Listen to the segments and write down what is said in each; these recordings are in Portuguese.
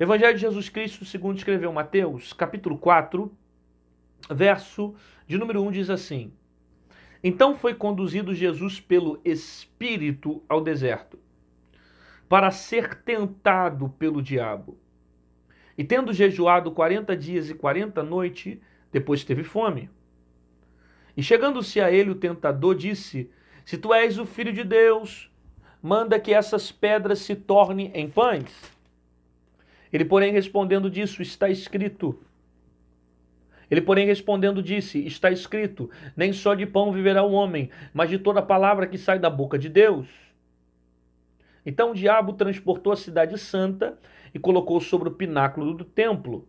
Evangelho de Jesus Cristo, segundo escreveu Mateus, capítulo 4, verso de número 1, diz assim: Então foi conduzido Jesus pelo Espírito ao deserto, para ser tentado pelo diabo. E tendo jejuado 40 dias e 40 noites, depois teve fome. E chegando-se a ele, o tentador disse: Se tu és o Filho de Deus, manda que essas pedras se tornem em pães. Ele, porém, respondendo, disse: Está escrito, nem só de pão viverá o homem, mas de toda palavra que sai da boca de Deus. Então o diabo transportou a cidade santa e colocou sobre o pináculo do templo.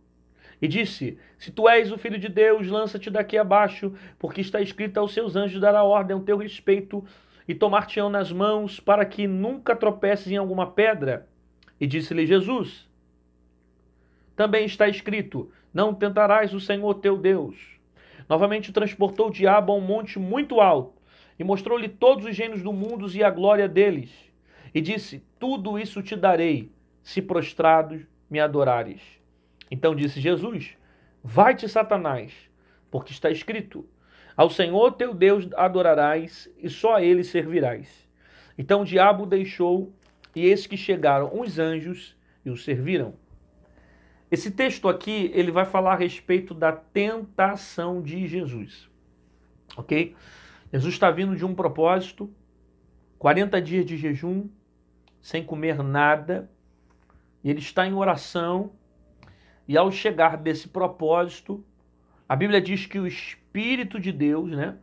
E disse: Se tu és o Filho de Deus, lança-te daqui abaixo, porque está escrito: aos seus anjos dará ordem ao teu respeito, e tomar-te-ão nas mãos, para que nunca tropeces em alguma pedra. E disse-lhe Jesus: Também está escrito: Não tentarás o Senhor teu Deus. Novamente transportou o diabo a um monte muito alto, e mostrou-lhe todos os reinos do mundo e a glória deles. E disse: Tudo isso te darei, se prostrado me adorares. Então disse Jesus: Vai-te, Satanás, porque está escrito: Ao Senhor teu Deus adorarás, e só a ele servirás. Então o diabo o deixou, e eis que chegaram uns anjos e o serviram. Esse texto aqui, ele vai falar a respeito da tentação de Jesus, ok? Jesus está vindo de um propósito, 40 dias de jejum, sem comer nada, e ele está em oração, e ao chegar desse propósito, a Bíblia diz que o Espírito de Deus, né?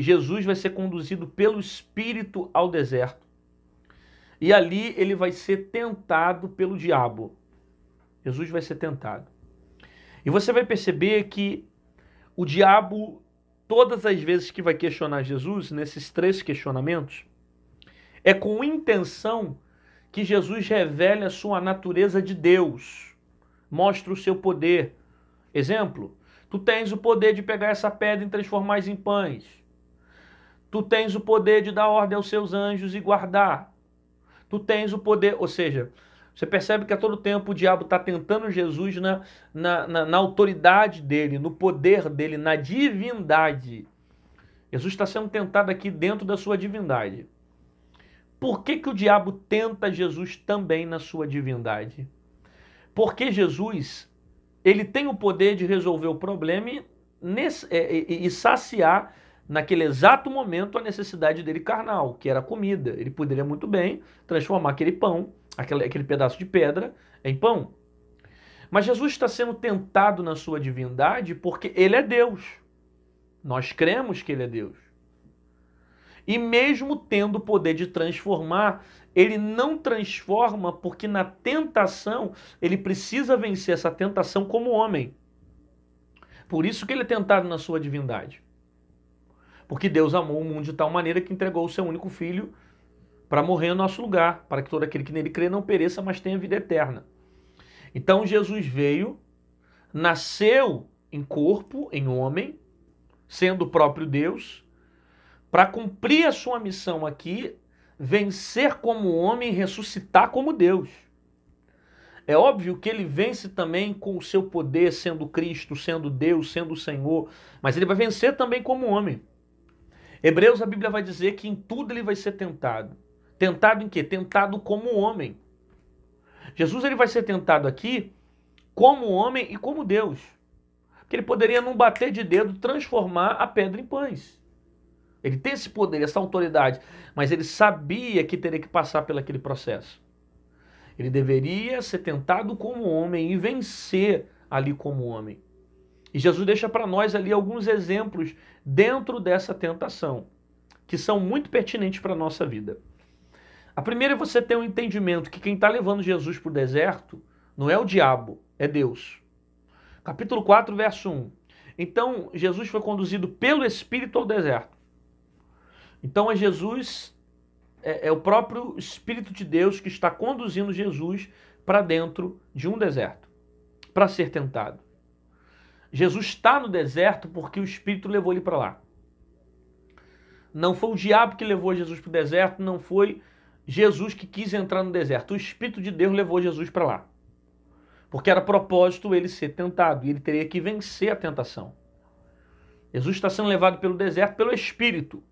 Jesus vai ser conduzido pelo Espírito ao deserto, e ali ele vai ser tentado pelo diabo. Jesus vai ser tentado. E você vai perceber que o diabo, todas as vezes que vai questionar Jesus, nesses três questionamentos, é com intenção que Jesus revele a sua natureza de Deus, mostra o seu poder. Exemplo: tu tens o poder de pegar essa pedra e transformar em pães. Tu tens o poder de dar ordem aos seus anjos e guardar. Tu tens o poder, ou seja, você percebe que a todo tempo o diabo está tentando Jesus na autoridade dele, no poder dele, na divindade. Jesus está sendo tentado aqui dentro da sua divindade. Por que que o diabo tenta Jesus também na sua divindade? Porque Jesus, ele tem o poder de resolver o problema e saciar naquele exato momento a necessidade dele carnal, que era comida. Ele poderia muito bem transformar aquele pão, aquele pedaço de pedra em pão. Mas Jesus está sendo tentado na sua divindade porque ele é Deus. Nós cremos que ele é Deus. E mesmo tendo o poder de transformar, ele não transforma porque na tentação ele precisa vencer essa tentação como homem. Por isso que ele é tentado na sua divindade. Porque Deus amou o mundo de tal maneira que entregou o seu único filho para morrer em nosso lugar, para que todo aquele que nele crê não pereça, mas tenha vida eterna. Então Jesus veio, nasceu em corpo, em homem, sendo o próprio Deus, para cumprir a sua missão aqui, vencer como homem e ressuscitar como Deus. É óbvio que ele vence também com o seu poder, sendo Cristo, sendo Deus, sendo o Senhor, mas ele vai vencer também como homem. Hebreus, a Bíblia vai dizer que em tudo ele vai ser tentado. Tentado em quê? Tentado como homem. Jesus, ele vai ser tentado aqui como homem e como Deus. Porque ele poderia, num bater de dedo, transformar a pedra em pães. Ele tem esse poder, essa autoridade, mas ele sabia que teria que passar por aquele processo. Ele deveria ser tentado como homem e vencer ali como homem. E Jesus deixa para nós ali alguns exemplos dentro dessa tentação, que são muito pertinentes para a nossa vida. A primeira é você ter um entendimento que quem está levando Jesus para o deserto não é o diabo, é Deus. Capítulo 4, verso 1. Então, Jesus foi conduzido pelo Espírito ao deserto. Então, é o próprio Espírito de Deus que está conduzindo Jesus para dentro de um deserto, para ser tentado. Jesus está no deserto porque o Espírito levou ele para lá. Não foi o diabo que levou Jesus para o deserto, não foi Jesus que quis entrar no deserto. O Espírito de Deus levou Jesus para lá. porque era propósito ele ser tentado e ele teria que vencer a tentação. Jesus está sendo levado pelo deserto pelo Espírito.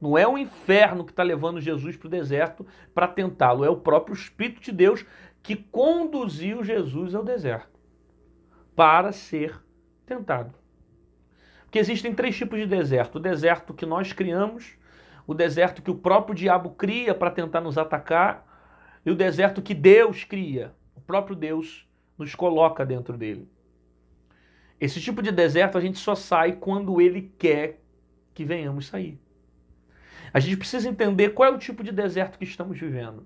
Não é o inferno que está levando Jesus para o deserto para tentá-lo, é o próprio Espírito de Deus que conduziu Jesus ao deserto para ser tentado. Porque existem três tipos de deserto. O deserto que nós criamos, o deserto que o próprio diabo cria para tentar nos atacar e o deserto que Deus cria, o próprio Deus nos coloca dentro dele. Esse tipo de deserto a gente só sai quando ele quer que venhamos sair. A gente precisa entender qual é o tipo de deserto que estamos vivendo.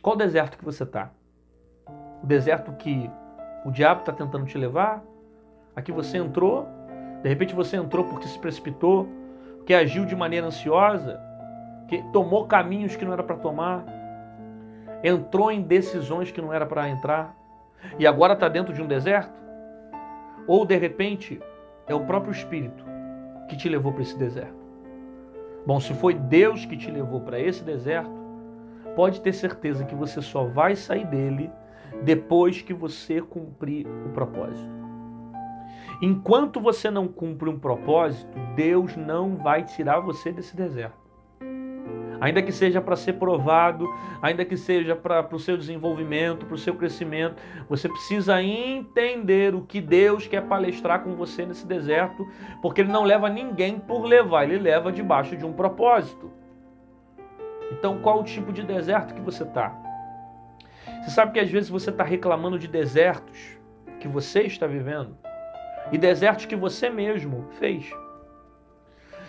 Qual deserto que você está? O deserto que o diabo está tentando te levar? Aqui você entrou, de repente você entrou porque se precipitou, que agiu de maneira ansiosa, que tomou caminhos que não era para tomar, entrou em decisões que não era para entrar e agora está dentro de um deserto? Ou de repente é o próprio Espírito que te levou para esse deserto? Bom, se foi Deus que te levou para esse deserto, pode ter certeza que você só vai sair dele depois que você cumprir o propósito. Enquanto você não cumpre um propósito, Deus não vai tirar você desse deserto. Ainda que seja para ser provado, ainda que seja para o seu desenvolvimento, para o seu crescimento, você precisa entender o que Deus quer palestrar com você nesse deserto, porque Ele não leva ninguém por levar, Ele leva debaixo de um propósito. Então, qual o tipo de deserto que você está? Você sabe que às vezes você está reclamando de desertos que você está vivendo? E desertos que você mesmo fez.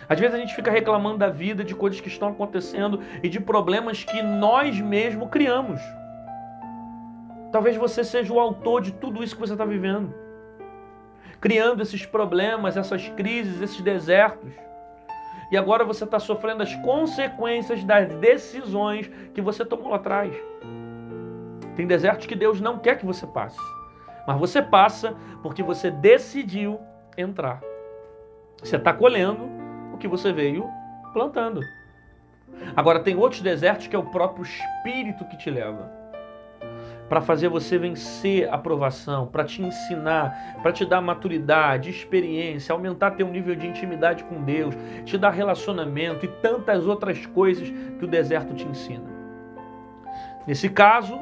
Às vezes a gente fica reclamando da vida, de coisas que estão acontecendo e de problemas que nós mesmos criamos. Talvez você seja o autor de tudo isso que você está vivendo. Criando esses problemas, essas crises, esses desertos. E agora você está sofrendo as consequências das decisões que você tomou lá atrás. Tem desertos que Deus não quer que você passe. Mas você passa porque você decidiu entrar. Você está colhendo o que você veio plantando. Agora, tem outros desertos que é o próprio Espírito que te leva. Para fazer você vencer a provação, para te ensinar, para te dar maturidade, experiência, aumentar teu nível de intimidade com Deus, te dar relacionamento e tantas outras coisas que o deserto te ensina. Nesse caso,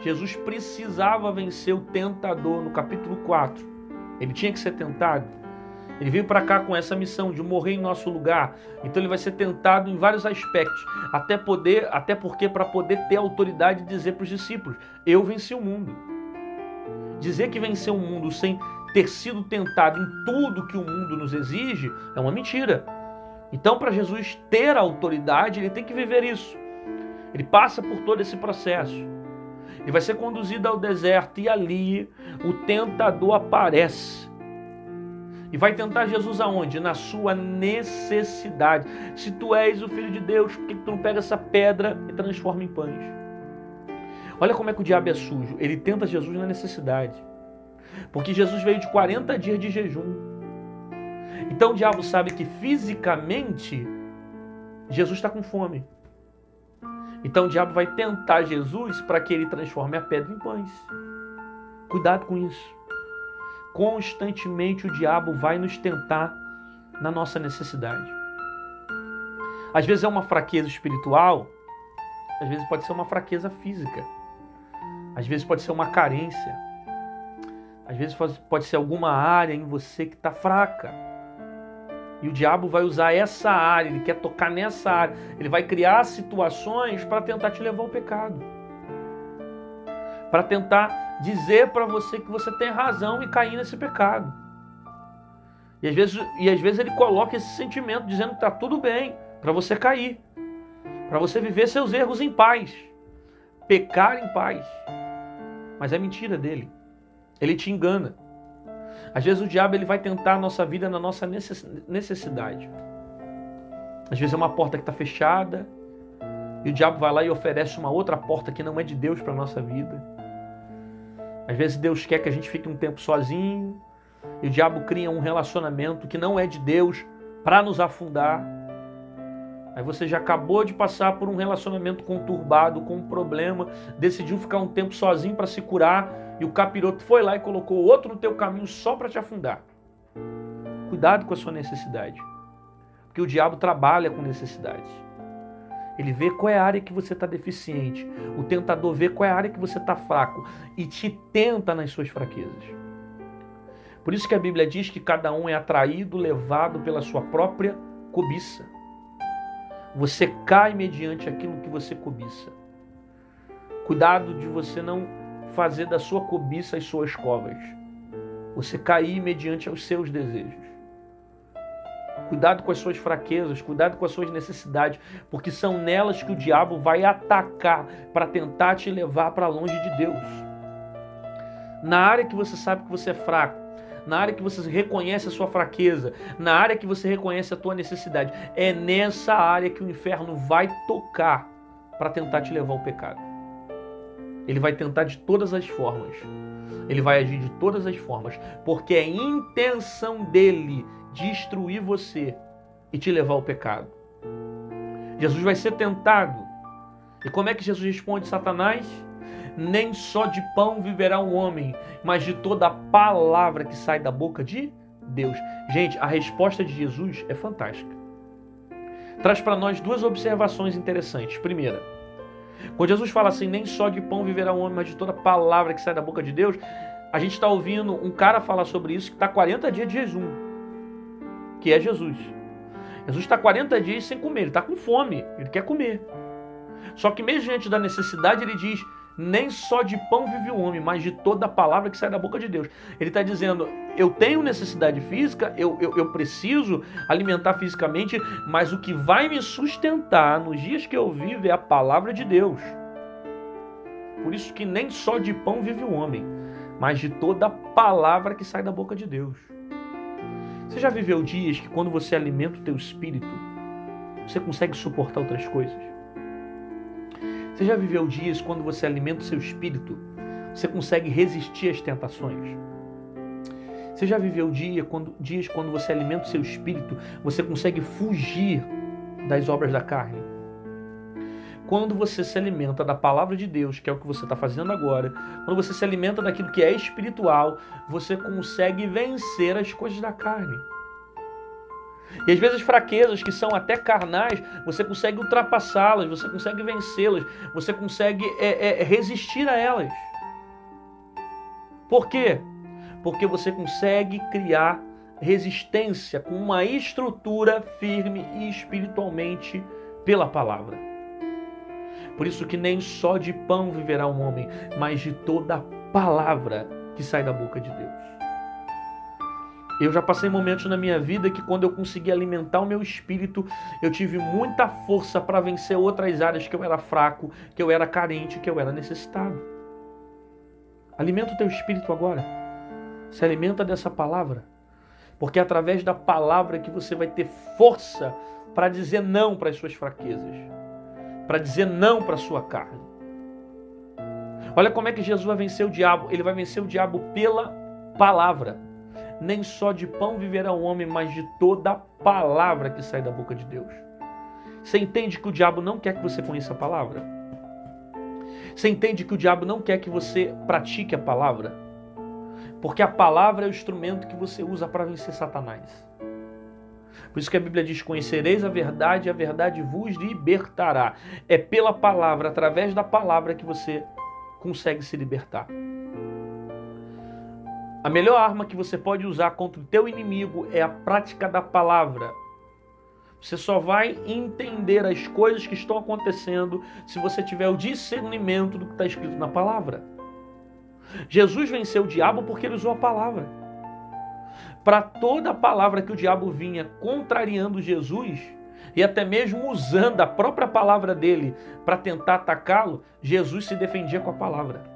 Jesus precisava vencer o tentador no capítulo 4. Ele tinha que ser tentado. Ele veio para cá com essa missão de morrer em nosso lugar. Então ele vai ser tentado em vários aspectos. Até porque para poder ter autoridade de dizer para os discípulos, eu venci o mundo. Dizer que venceu o mundo sem ter sido tentado em tudo que o mundo nos exige é uma mentira. Então para Jesus ter a autoridade, ele tem que viver isso. Ele passa por todo esse processo. Ele vai ser conduzido ao deserto e ali o tentador aparece. E vai tentar Jesus aonde? Na sua necessidade. Se tu és o Filho de Deus, por que tu não pega essa pedra e transforma em pães? Olha como é que o diabo é sujo. Ele tenta Jesus na necessidade. Porque Jesus veio de 40 dias de jejum. Então o diabo sabe que fisicamente Jesus está com fome. Então o diabo vai tentar Jesus para que ele transforme a pedra em pães. Cuidado com isso. Constantemente o diabo vai nos tentar na nossa necessidade. Às vezes é uma fraqueza espiritual, às vezes pode ser uma fraqueza física, às vezes pode ser uma carência, às vezes pode ser alguma área em você que está fraca. E o diabo vai usar essa área, ele quer tocar nessa área. Ele vai criar situações para tentar te levar ao pecado. Para tentar dizer para você que você tem razão e cair nesse pecado. E às vezes ele coloca esse sentimento dizendo que está tudo bem para você cair. Para você viver seus erros em paz. Pecar em paz. Mas é mentira dele. Ele te engana. Às vezes o diabo ele vai tentar a nossa vida na nossa necessidade. Às vezes é uma porta que está fechada e o diabo vai lá e oferece uma outra porta que não é de Deus para a nossa vida. Às vezes Deus quer que a gente fique um tempo sozinho e o diabo cria um relacionamento que não é de Deus para nos afundar. Aí você já acabou de passar por um relacionamento conturbado, com um problema, decidiu ficar um tempo sozinho para se curar e o capiroto foi lá e colocou outro no teu caminho só para te afundar. Cuidado com a sua necessidade, porque o diabo trabalha com necessidades. Ele vê qual é a área que você está deficiente, o tentador vê qual é a área que você está fraco e te tenta nas suas fraquezas. Por isso que a Bíblia diz que cada um é atraído, levado pela sua própria cobiça. Você cai mediante aquilo que você cobiça. Cuidado de você não fazer da sua cobiça as suas covas. Você cair mediante aos seus desejos. Cuidado com as suas fraquezas, cuidado com as suas necessidades, porque são nelas que o diabo vai atacar para tentar te levar para longe de Deus. Na área que você sabe que você é fraco, na área que você reconhece a sua fraqueza, na área que você reconhece a tua necessidade, é nessa área que o inferno vai tocar para tentar te levar ao pecado. Ele vai tentar de todas as formas. Ele vai agir de todas as formas, porque é intenção dele destruir você e te levar ao pecado. Jesus vai ser tentado. E como é que Jesus responde Satanás? Nem só de pão viverá o homem, mas de toda a palavra que sai da boca de Deus. Gente, a resposta de Jesus é fantástica. Traz para nós duas observações interessantes. Primeira, quando Jesus fala assim, nem só de pão viverá o homem, mas de toda a palavra que sai da boca de Deus, a gente está ouvindo um cara falar sobre isso que está 40 dias de jejum, que é Jesus. Jesus está 40 dias sem comer, ele está com fome, ele quer comer. Só que mesmo diante da necessidade, ele diz, nem só de pão vive o homem, mas de toda a palavra que sai da boca de Deus. Ele está dizendo, eu tenho necessidade física, eu preciso alimentar fisicamente, mas o que vai me sustentar nos dias que eu vivo é a palavra de Deus. Por isso que nem só de pão vive o homem, mas de toda a palavra que sai da boca de Deus. Você já viveu dias que quando você alimenta o teu espírito, você consegue suportar outras coisas? Você já viveu dias quando você alimenta o seu espírito, você consegue resistir às tentações? Você já viveu dias quando você alimenta o seu espírito, você consegue fugir das obras da carne? Quando você se alimenta da palavra de Deus, que é o que você está fazendo agora, quando você se alimenta daquilo que é espiritual, você consegue vencer as coisas da carne. E às vezes fraquezas que são até carnais, você consegue ultrapassá-las, você consegue vencê-las, você consegue resistir a elas. Por quê? Porque você consegue criar resistência com uma estrutura firme e espiritualmente pela palavra. Por isso que nem só de pão viverá um homem, mas de toda a palavra que sai da boca de Deus. Eu já passei momentos na minha vida que quando eu consegui alimentar o meu espírito, eu tive muita força para vencer outras áreas que eu era fraco, que eu era carente, que eu era necessitado. Alimenta o teu espírito agora. Se alimenta dessa palavra. Porque é através da palavra que você vai ter força para dizer não para as suas fraquezas. Para dizer não para a sua carne. Olha como é que Jesus vai vencer o diabo. Ele vai vencer o diabo pela palavra. Nem só de pão viverá o homem, mas de toda a palavra que sai da boca de Deus. Você entende que o diabo não quer que você conheça a palavra? Você entende que o diabo não quer que você pratique a palavra? Porque a palavra é o instrumento que você usa para vencer Satanás. Por isso que a Bíblia diz, conhecereis a verdade e a verdade vos libertará. É pela palavra, através da palavra que você consegue se libertar. A melhor arma que você pode usar contra o teu inimigo é a prática da palavra. Você só vai entender as coisas que estão acontecendo se você tiver o discernimento do que está escrito na palavra. Jesus venceu o diabo porque ele usou a palavra. Para toda palavra que o diabo vinha contrariando Jesus e até mesmo usando a própria palavra dele para tentar atacá-lo, Jesus se defendia com a palavra.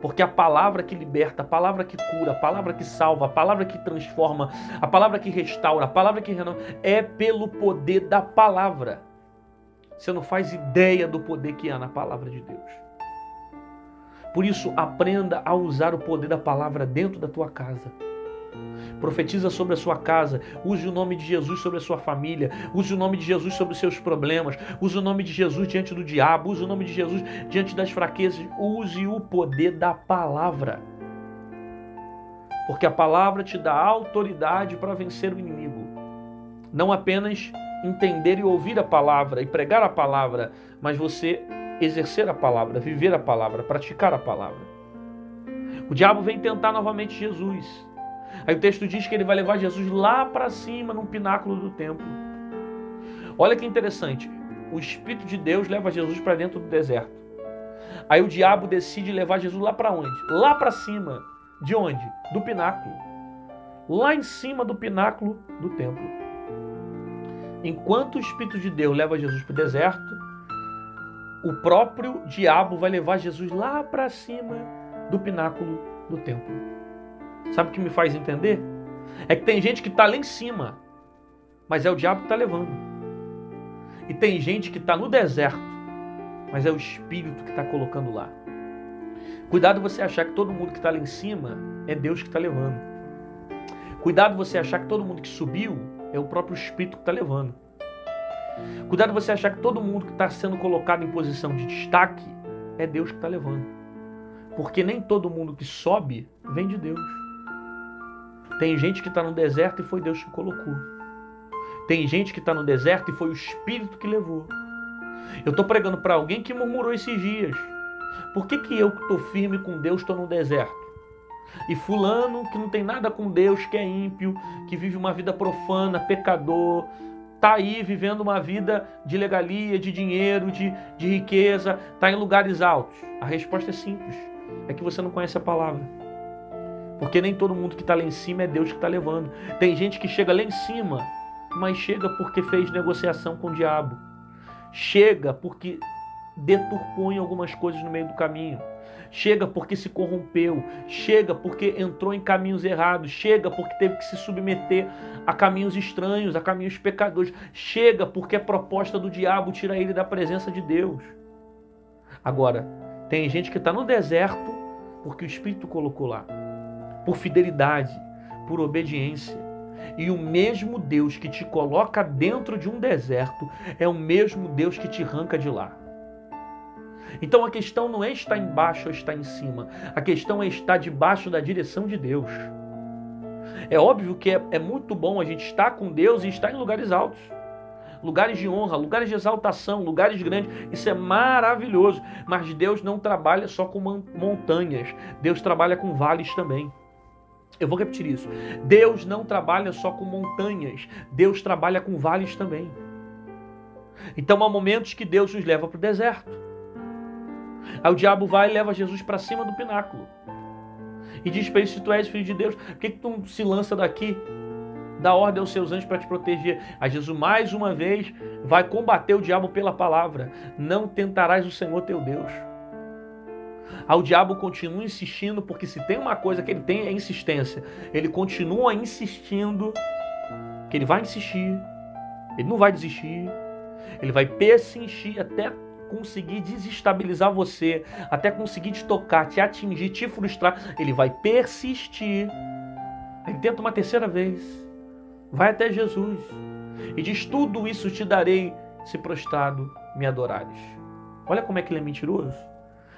Porque a palavra que liberta, a palavra que cura, a palavra que salva, a palavra que transforma, a palavra que restaura, a palavra que renova, é pelo poder da palavra. Você não faz ideia do poder que há na palavra de Deus. Por isso, aprenda a usar o poder da palavra dentro da tua casa. profetiza sobre a sua casa, use o nome de Jesus sobre a sua família, use o nome de Jesus sobre os seus problemas, use o nome de Jesus diante do diabo, use o nome de Jesus diante das fraquezas, use o poder da palavra, porque a palavra te dá autoridade para vencer o inimigo. Não apenas entender e ouvir a palavra e pregar a palavra, mas você exercer a palavra, viver a palavra, praticar a palavra. O diabo vem tentar novamente Jesus. Aí o texto diz que ele vai levar Jesus lá para cima, num pináculo do templo. Olha que interessante. O Espírito de Deus leva Jesus para dentro do deserto. Aí o diabo decide levar Jesus lá para onde? Lá para cima. De onde? Do pináculo. Lá em cima do pináculo do templo. Enquanto o Espírito de Deus leva Jesus para o deserto, o próprio diabo vai levar Jesus lá para cima do pináculo do templo. Sabe o que me faz entender? É que tem gente que está lá em cima, mas é o diabo que está levando. E tem gente que está no deserto, mas é o Espírito que está colocando lá. Cuidado você achar que todo mundo que está lá em cima é Deus que está levando. Cuidado você achar que todo mundo que subiu é o próprio Espírito que está levando. Cuidado você achar que todo mundo que está sendo colocado em posição de destaque é Deus que está levando. Porque nem todo mundo que sobe vem de Deus. Tem gente que está no deserto e foi Deus que colocou. Tem gente que está no deserto e foi o Espírito que levou. Eu estou pregando para alguém que murmurou esses dias. Por que eu que estou firme com Deus estou no deserto? E fulano que não tem nada com Deus, que é ímpio, que vive uma vida profana, pecador, está aí vivendo uma vida de legalia, de dinheiro, de riqueza, está em lugares altos. A resposta é simples, é que você não conhece a palavra. Porque nem todo mundo que está lá em cima é Deus que está levando. Tem gente que chega lá em cima, mas chega porque fez negociação com o diabo. Chega porque deturpou em algumas coisas no meio do caminho. Chega porque se corrompeu. Chega porque entrou em caminhos errados. Chega porque teve que se submeter a caminhos estranhos, a caminhos pecadores. Chega porque a proposta do diabo tira ele da presença de Deus. Agora, tem gente que está no deserto porque o Espírito colocou lá, por fidelidade, por obediência. E o mesmo Deus que te coloca dentro de um deserto é o mesmo Deus que te arranca de lá. Então a questão não é estar embaixo ou estar em cima. A questão é estar debaixo da direção de Deus. É óbvio que é muito bom a gente estar com Deus e estar em lugares altos. Lugares de honra, lugares de exaltação, lugares grandes. Isso é maravilhoso. Mas Deus não trabalha só com montanhas. Deus trabalha com vales também. Eu vou repetir isso. Deus não trabalha só com montanhas. Deus trabalha com vales também. Então há momentos que Deus nos leva para o deserto. Aí o diabo vai e leva Jesus para cima do pináculo. E diz para ele, se tu és filho de Deus, por que tu se lança daqui? Dá ordem aos seus anjos para te proteger. Aí Jesus mais uma vez vai combater o diabo pela palavra. Não tentarás o Senhor teu Deus. Aí o diabo continua insistindo, porque se tem uma coisa que ele tem é insistência. Ele continua insistindo, que ele vai insistir. Ele não vai desistir. Ele vai persistir até conseguir desestabilizar você, até conseguir te tocar, te atingir, te frustrar. Ele vai persistir. Ele tenta uma terceira vez. Vai até Jesus e diz, tudo isso te darei se prostrado me adorares. Olha como é que ele é mentiroso.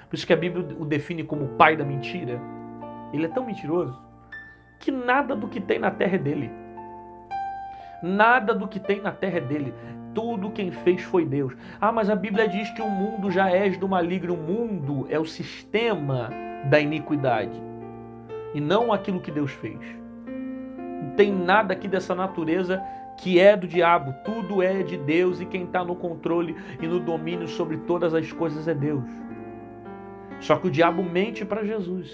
Por isso que a Bíblia o define como o pai da mentira. Ele é tão mentiroso que nada do que tem na terra é dele. Nada do que tem na terra é dele. Tudo quem fez foi Deus. Ah, mas a Bíblia diz que o mundo já és do maligno. O mundo é o sistema da iniquidade e não aquilo que Deus fez. Não tem nada aqui dessa natureza que é do diabo. Tudo é de Deus e quem está no controle e no domínio sobre todas as coisas é Deus. Só que o diabo mente para Jesus,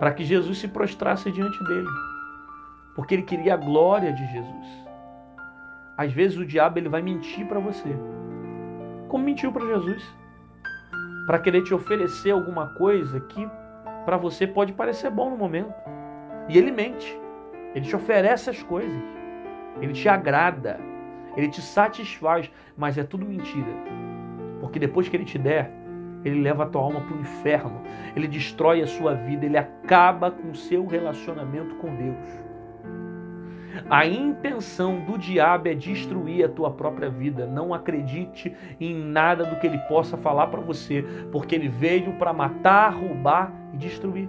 para que Jesus se prostrasse diante dele, porque ele queria a glória de Jesus. Às vezes o diabo ele vai mentir para você, como mentiu para Jesus, para querer te oferecer alguma coisa que para você pode parecer bom no momento. E ele mente, ele te oferece as coisas, ele te agrada, ele te satisfaz, mas é tudo mentira. Porque depois que ele te der, ele leva a tua alma para o inferno, ele destrói a sua vida, ele acaba com o seu relacionamento com Deus. A intenção do diabo é destruir a tua própria vida. Não acredite em nada do que ele possa falar para você, porque ele veio para matar, roubar e destruir.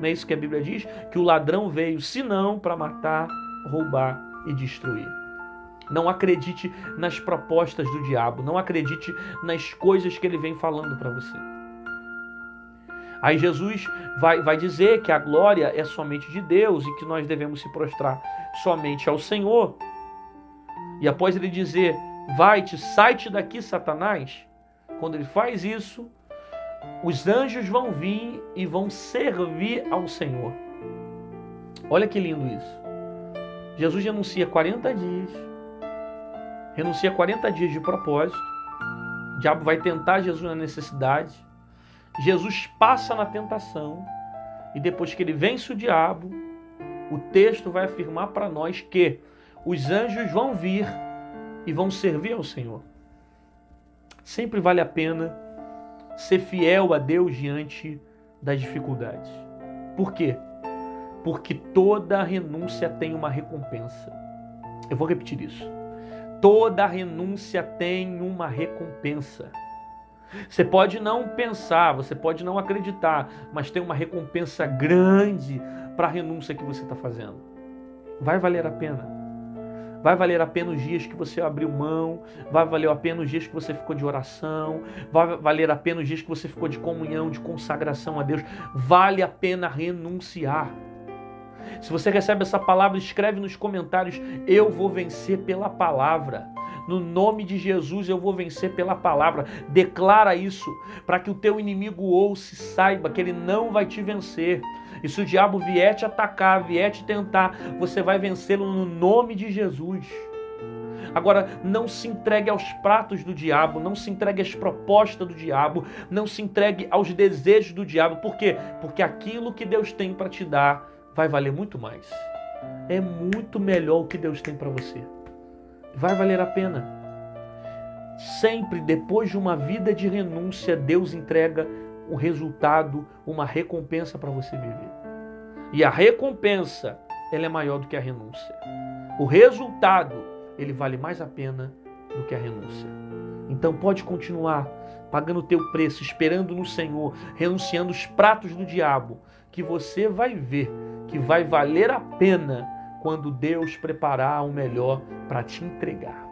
Não é isso que a Bíblia diz? Que o ladrão veio, senão, para matar, roubar e destruir. Não acredite nas propostas do diabo. Não acredite nas coisas que ele vem falando para você. Aí Jesus vai dizer que a glória é somente de Deus e que nós devemos se prostrar somente ao Senhor. E após ele dizer, vai-te, sai-te daqui, Satanás, quando ele faz isso, os anjos vão vir e vão servir ao Senhor. Olha que lindo isso. Jesus renuncia 40 dias. Renuncia 40 dias de propósito. O diabo vai tentar Jesus na necessidade. Jesus passa na tentação. E depois que ele vence o diabo, o texto vai afirmar para nós que os anjos vão vir e vão servir ao Senhor. Sempre vale a pena ser fiel a Deus diante das dificuldades. Por quê? Porque toda renúncia tem uma recompensa. Eu vou repetir isso. Toda renúncia tem uma recompensa. Você pode não pensar, você pode não acreditar, mas tem uma recompensa grande para a renúncia que você está fazendo. Vai valer a pena. Vai valer a pena os dias que você abriu mão, vai valer a pena os dias que você ficou de oração, vai valer a pena os dias que você ficou de comunhão, de consagração a Deus. Vale a pena renunciar. Se você recebe essa palavra, escreve nos comentários, eu vou vencer pela palavra. No nome de Jesus eu vou vencer pela palavra. Declara isso para que o teu inimigo ouça e saiba que ele não vai te vencer. E se o diabo vier te atacar, vier te tentar, você vai vencê-lo no nome de Jesus. Agora, não se entregue aos pratos do diabo, não se entregue às propostas do diabo, não se entregue aos desejos do diabo. Por quê? Porque aquilo que Deus tem para te dar vai valer muito mais. É muito melhor o que Deus tem para você. Vai valer a pena. Sempre depois de uma vida de renúncia, Deus entrega um resultado, uma recompensa para você viver. E a recompensa, ela é maior do que a renúncia. O resultado, ele vale mais a pena do que a renúncia. Então pode continuar pagando o teu preço, esperando no Senhor, renunciando os pratos do diabo, que você vai ver que vai valer a pena quando Deus preparar o melhor para te entregar.